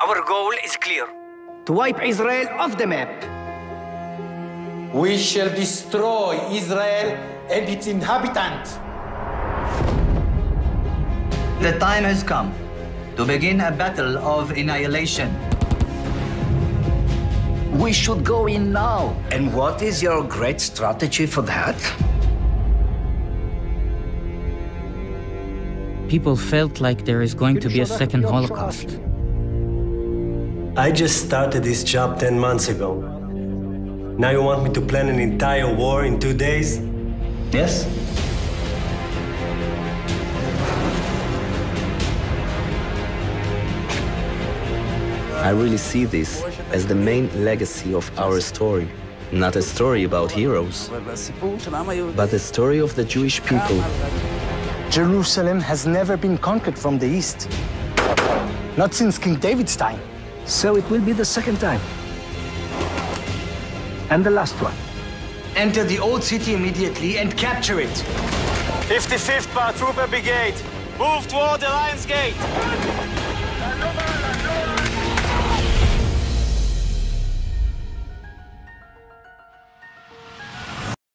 Our goal is clear. To wipe Israel off the map. We shall destroy Israel and its inhabitants. The time has come to begin a battle of annihilation. We should go in now. And what is your great strategy for that? People felt like there is going to be a second Holocaust. I just started this job 10 months ago. Now you want me to plan an entire war in 2 days? Yes. I really see this as the main legacy of our story. Not a story about heroes, but the story of the Jewish people. Jerusalem has never been conquered from the east. Not since King David's time. So it will be the second time. And the last one. Enter the old city immediately and capture it. 55th Paratrooper Brigade, move toward the Lion's gate.